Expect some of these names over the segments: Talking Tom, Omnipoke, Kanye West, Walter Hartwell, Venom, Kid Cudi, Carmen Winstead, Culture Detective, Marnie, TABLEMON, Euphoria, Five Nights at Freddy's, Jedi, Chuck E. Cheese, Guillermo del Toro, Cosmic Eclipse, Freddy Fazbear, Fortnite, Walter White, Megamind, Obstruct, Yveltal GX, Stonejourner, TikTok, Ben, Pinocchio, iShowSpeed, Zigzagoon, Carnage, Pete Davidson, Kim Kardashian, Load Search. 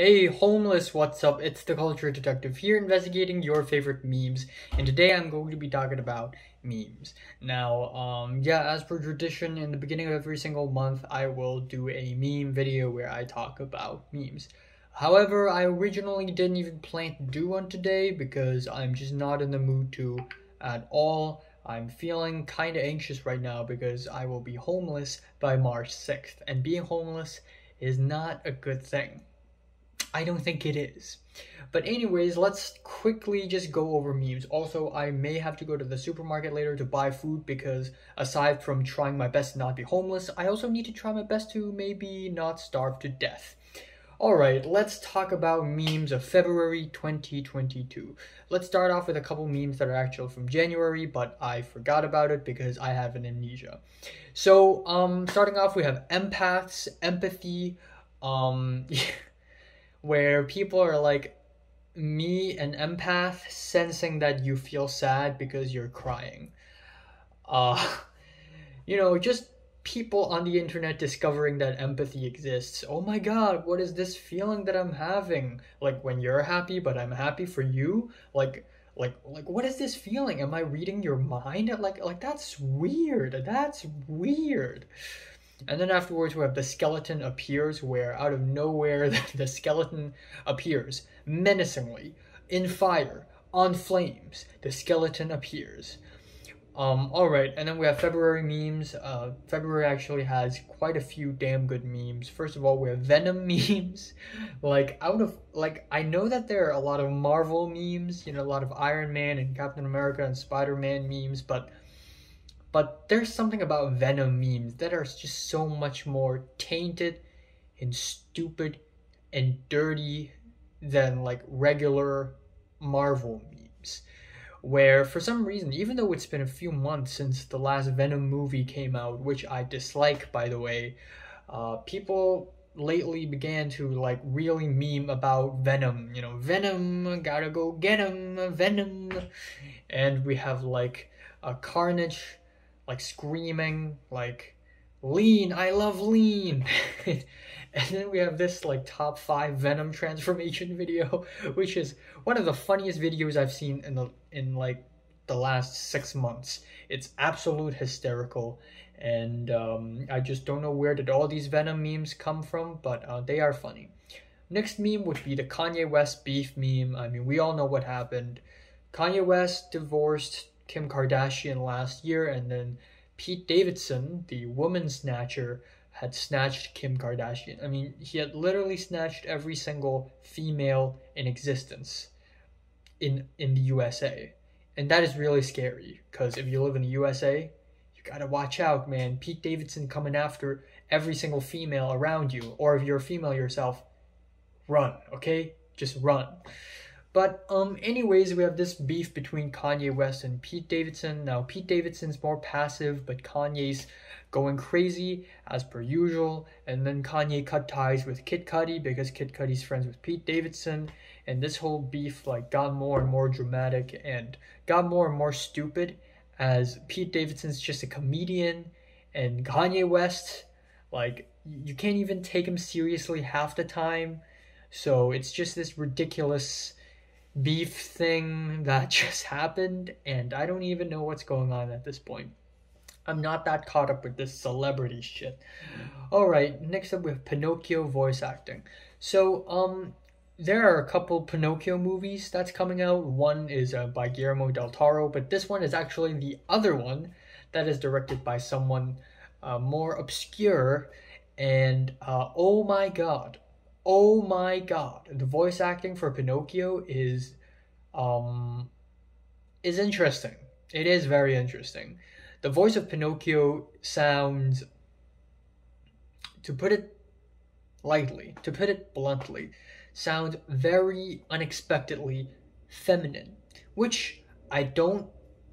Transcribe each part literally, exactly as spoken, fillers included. Hey homeless, what's up? It's the Culture Detective here, investigating your favorite memes, and today I'm going to be talking about memes. Now, um, yeah, as per tradition, in the beginning of every single month, I will do a meme video where I talk about memes. However, I originally didn't even plan to do one today because I'm just not in the mood to at all. I'm feeling kinda anxious right now because I will be homeless by March sixth, and being homeless is not a good thing. I don't think it is. But anyways, let's quickly just go over memes. Also, I may have to go to the supermarket later to buy food because aside from trying my best to not be homeless, I also need to try my best to maybe not starve to death. Alright, let's talk about memes of February twenty twenty-two. Let's start off with a couple memes that are actual from January, but I forgot about it because I have an amnesia. So, um, starting off, we have empaths, empathy, um... where people are like, me, an empath, sensing that you feel sad because you're crying. Uh, you know, just people on the internet discovering that empathy exists. Oh my god, what is this feeling that I'm having? Like, when you're happy, but I'm happy for you? Like, like, like, what is this feeling? Am I reading your mind? Like, like, that's weird. That's weird. And then afterwards we have the skeleton appears, where out of nowhere the, the skeleton appears menacingly in fire, on flames. The skeleton appears. Um, alright, and then we have February memes. Uh, February actually has quite a few damn good memes. First of all, we have Venom memes. Like, out of, like, I know that there are a lot of Marvel memes, you know, a lot of Iron Man and Captain America and Spider-Man memes, but But there's something about Venom memes that are just so much more tainted and stupid and dirty than like regular Marvel memes. Where for some reason, even though it's been a few months since the last Venom movie came out, which I dislike by the way, uh, people lately began to like really meme about Venom. You know, Venom, gotta go get him, Venom. And we have like a Carnage, like screaming, like, lean, I love lean. And then we have this like top five Venom transformation video, which is one of the funniest videos I've seen in the in like the last six months. It's absolute hysterical, and um, I just don't know where did all these Venom memes come from, but uh, they are funny. Next meme would be the Kanye West beef meme. I mean, we all know what happened. Kanye West divorced Kim Kardashian last year, and then Pete Davidson, the woman snatcher, had snatched Kim Kardashian. I mean, he had literally snatched every single female in existence in in the U S A. And that is really scary, because if you live in the U S A, you gotta watch out, man. Pete Davidson coming after every single female around you, or if you're a female yourself, run, okay? Just run. But um, anyways, we have this beef between Kanye West and Pete Davidson. Now, Pete Davidson's more passive, but Kanye's going crazy as per usual. And then Kanye cut ties with Kid Cudi because Kid Cudi's friends with Pete Davidson. And this whole beef like got more and more dramatic and got more and more stupid as Pete Davidson's just a comedian, and Kanye West, like, you can't even take him seriously half the time. So it's just this ridiculous beef thing that just happened, and I don't even know what's going on at this point. I'm not that caught up with this celebrity shit. Alright, next up we have Pinocchio voice acting. So, um, there are a couple Pinocchio movies that's coming out. One is uh, by Guillermo del Toro, but this one is actually the other one that is directed by someone uh, more obscure, and uh, oh my god. Oh my god, the voice acting for Pinocchio is, um, is interesting. It is very interesting. The voice of Pinocchio sounds, to put it lightly, to put it bluntly, sounds very unexpectedly feminine, which I don't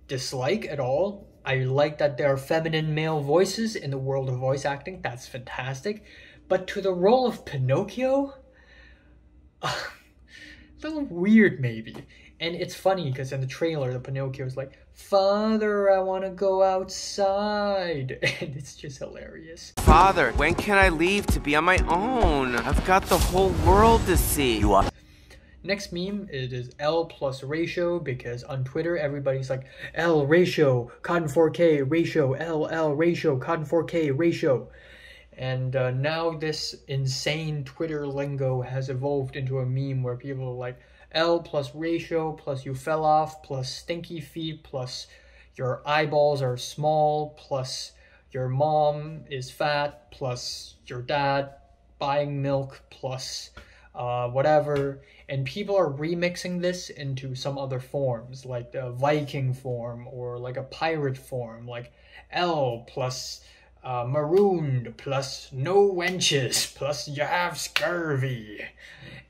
dislike at all. I like that there are feminine male voices in the world of voice acting. That's fantastic. But to the role of Pinocchio? Uh, a little weird, maybe. And it's funny because in the trailer, the Pinocchio is like, "Father, I want to go outside." And it's just hilarious. "Father, when can I leave to be on my own? I've got the whole world to see." You are. Next meme, it is L plus ratio, because on Twitter, everybody's like, "L ratio, Cotton four K ratio, L, L ratio, Cotton four K ratio." And uh, now this insane Twitter lingo has evolved into a meme where people are like, "L plus ratio plus you fell off plus stinky feet plus your eyeballs are small plus your mom is fat plus your dad buying milk plus uh, whatever." And people are remixing this into some other forms, like the Viking form or like a pirate form, like L plus uh, marooned plus no wenches plus you have scurvy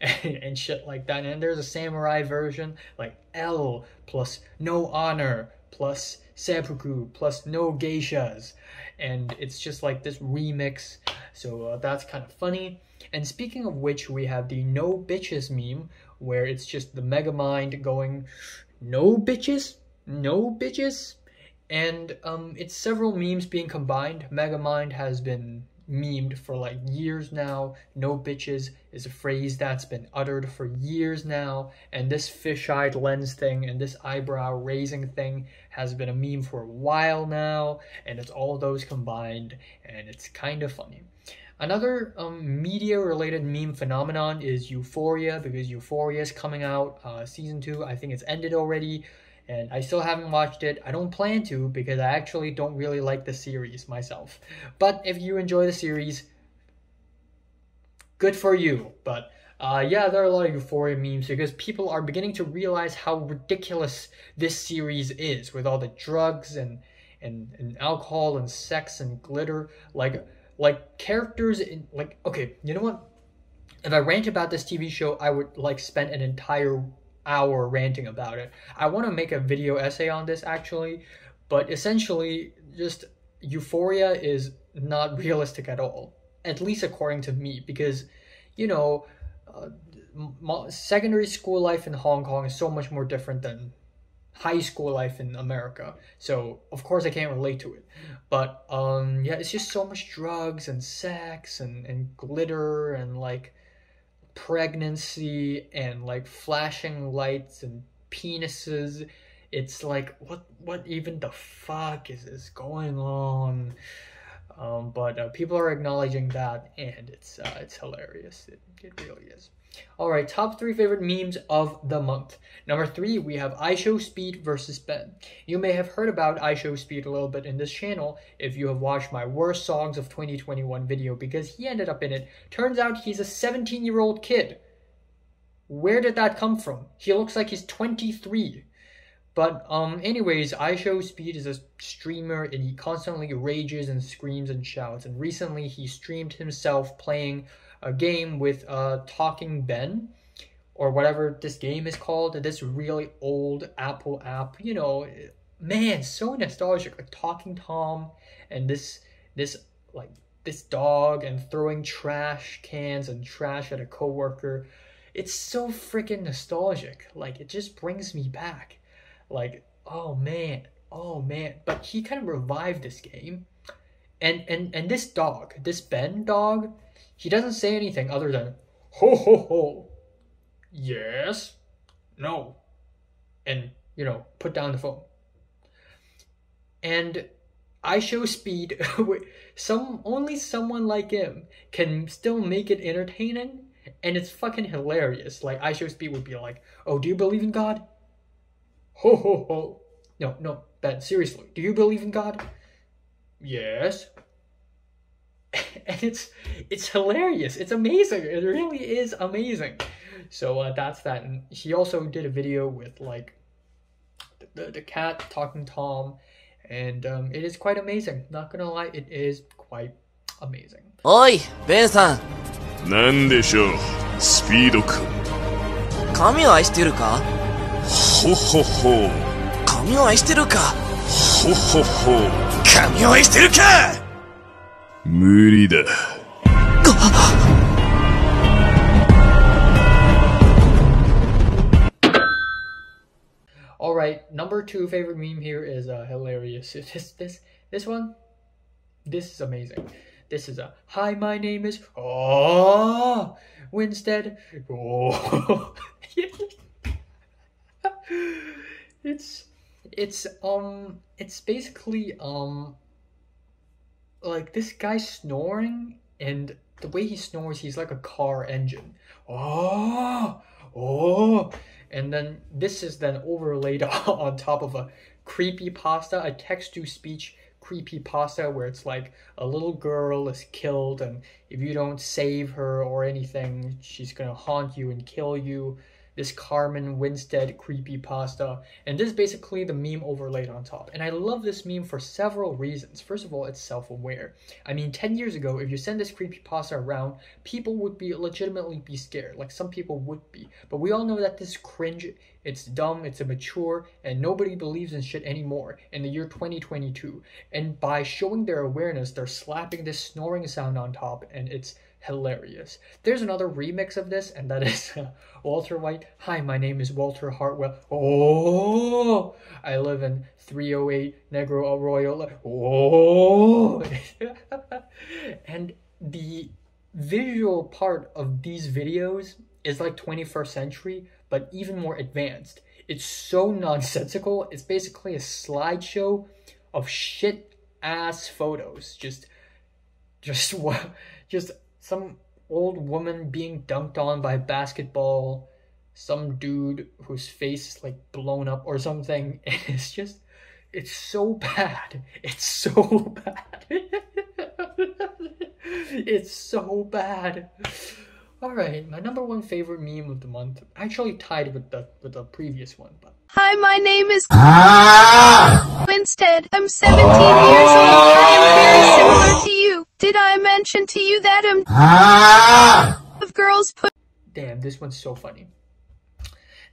and, and shit like that. And there's a samurai version, like L plus no honor plus seppuku plus no geishas. And it's just like this remix. So uh, that's kind of funny. And speaking of which, we have the no bitches meme, where it's just the Megamind going, "No bitches, no bitches." And um, it's several memes being combined. Megamind has been memed for like years now. "No bitches" is a phrase that's been uttered for years now. And this fish-eyed lens thing and this eyebrow raising thing has been a meme for a while now. And it's all those combined, and it's kind of funny. Another um, media-related meme phenomenon is Euphoria, because Euphoria is coming out uh, season two. I think it's ended already, and I still haven't watched it. I don't plan to, because I actually don't really like the series myself. But if you enjoy the series, good for you. But uh, yeah, there are a lot of Euphoria memes because people are beginning to realize how ridiculous this series is with all the drugs and, and, and alcohol and sex and glitter. Like... Like, characters in, like, okay, you know what? If I rant about this T V show, I would, like, spend an entire hour ranting about it. I want to make a video essay on this, actually, but essentially, just, Euphoria is not realistic at all, at least according to me, because, you know, uh, secondary school life in Hong Kong is so much more different than high school life in America, so of course I can't relate to it. But um yeah, it's just so much drugs and sex and and glitter and like pregnancy and like flashing lights and penises. It's like, what what even the fuck is this going on? Um but uh, people are acknowledging that, and it's uh, it's hilarious. It, it really is. All right, top three favorite memes of the month. Number three, we have iShowSpeed versus Ben. You may have heard about iShowSpeed a little bit in this channel if you have watched my worst songs of twenty twenty-one video, because he ended up in it. Turns out he's a seventeen-year-old kid. Where did that come from? He looks like he's twenty-three. But um, anyways, iShowSpeed is a streamer, and he constantly rages and screams and shouts. And recently, he streamed himself playing a game with uh, Talking Ben, or whatever this game is called. This really old Apple app, you know, man, so nostalgic. Like Talking Tom, and this, this like this dog, and throwing trash cans and trash at a coworker. It's so freaking nostalgic. Like, it just brings me back. Like, oh man, oh man. But he kind of revived this game, and and and this dog, this Ben dog. He doesn't say anything other than, "Ho, ho, ho, yes, no," and, you know, put down the phone. And iShowSpeed, some, only someone like him can still make it entertaining, and it's fucking hilarious. Like, iShowSpeed would be like, "Oh, do you believe in God? Ho, ho, ho. No, no, Ben, seriously, do you believe in God? Yes." And it's it's hilarious. It's amazing. It really is amazing. So uh, that's that. And he also did a video with like the, the cat Talking Tom, and um, it is quite amazing. Not gonna lie, it is quite amazing. Oi, Ben-san. Nan deshou, Speed-kun. Kami wo aishiteru ka? Ho ho ho. Kami wo aishiteru ka? Ho ho ho. Kami wo aishiteru ka? Muri da. Alright, number two favorite meme here is uh, hilarious. This, this, this one, this is amazing. This is a, hi, my name is, oh, Winstead. Oh. it's, it's, um, it's basically, um, like this guy snoring, and the way he snores, he's like a car engine. Oh, oh. And then this is then overlaid on top of a creepypasta, a text-to-speech creepypasta where it's like a little girl is killed, and if you don't save her or anything, she's gonna haunt you and kill you. This Carmen Winstead creepypasta. And this is basically the meme overlaid on top. And I love this meme for several reasons. First of all, it's self-aware. I mean, ten years ago, if you send this creepypasta around, people would be legitimately be scared. Like, some people would be. But we all know that this is cringe, it's dumb, it's immature, and nobody believes in shit anymore in the year twenty twenty-two. And by showing their awareness, they're slapping this snoring sound on top, and it's hilarious. There's another remix of this, and that is uh, Walter White. Hi, my name is Walter Hartwell. Oh, I live in three oh eight Negro Arroyo. Oh, and the visual part of these videos is like twenty-first century, but even more advanced. It's so nonsensical. It's basically a slideshow of shit ass photos. Just, just what, just. Some old woman being dunked on by a basketball, some dude whose face is like blown up or something. And it's just, it's so bad. It's so bad. It's so bad. All right, my number one favorite meme of the month, actually tied with the with the previous one. But hi, my name is Winstead. I'm seventeen years old. I am very similar to you. Did I mention to you that I'm ah! of girls put- Damn, this one's so funny.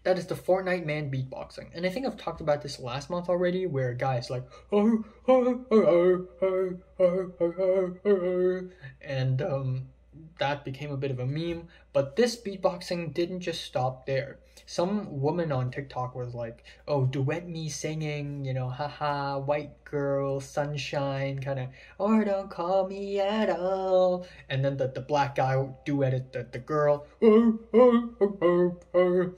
That is the Fortnite man beatboxing. And I think I've talked about this last month already, where a guy is like, oh, oh, oh, oh, oh, oh, oh, and um, that became a bit of a meme. But this beatboxing didn't just stop there. Some woman on TikTok was like, oh, duet me singing, you know, haha, white girl, sunshine, kind of, or don't call me at all. And then the, the black guy duetted the, the girl. Oh, oh, oh, oh,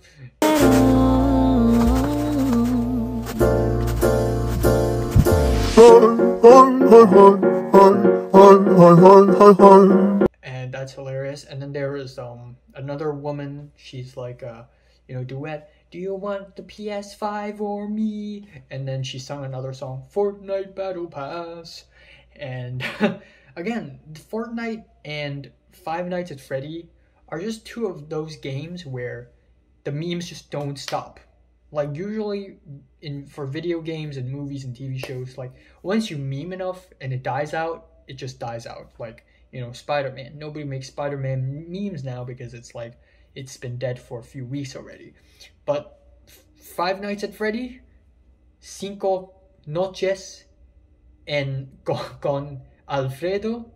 oh. And that's hilarious. And then there is um another woman, she's like, uh, you know, duet, do you want the P S five or me? And then she sung another song, Fortnite Battle Pass. And again, Fortnite and Five Nights at Freddy are just two of those games where the memes just don't stop. Like, usually in for video games and movies and T V shows, like, once you meme enough and it dies out, it just dies out. Like, you know, Spider-Man. Nobody makes Spider-Man memes now because it's like, it's been dead for a few weeks already. But Five Nights at Freddy, Cinco Noches en con Alfredo,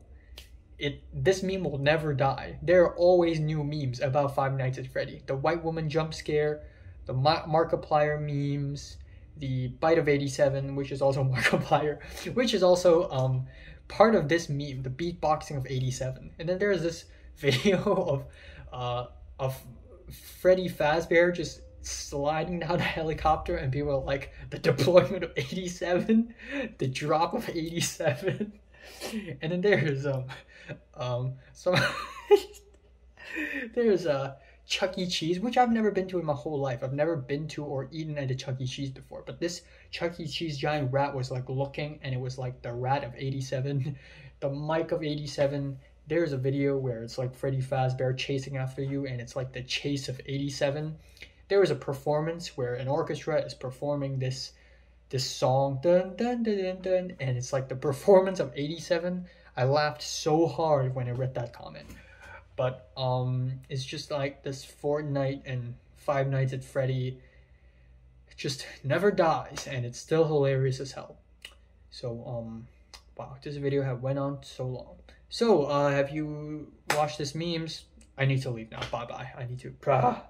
it this meme will never die. There are always new memes about Five Nights at Freddy. The white woman jump scare, the Markiplier memes, the Bite of eighty-seven, which is also Markiplier, which is also um part of this meme, the beatboxing of eighty-seven. And then there is this video of uh of Freddy Fazbear just sliding down a helicopter, and people are like, the deployment of eighty-seven, the drop of eighty-seven. And then there's um um so there's a uh, Chuck E. Cheese, which I've never been to in my whole life. I've never been to or eaten at a Chuck E. Cheese before, but this Chuck E. Cheese giant rat was like looking, and it was like the rat of eighty-seven, the mic of eighty-seven. There's a video where it's like Freddy Fazbear chasing after you, and it's like the chase of eighty-seven. There is a performance where an orchestra is performing this this song, dun, dun, dun, dun, dun, and it's like the performance of eighty-seven. I laughed so hard when I read that comment. But um, it's just like this Fortnite and Five Nights at Freddy just never dies, and it's still hilarious as hell. So, um, wow, this video had went on so long. So, uh, have you watched this memes? I need to leave now. Bye-bye. I need to...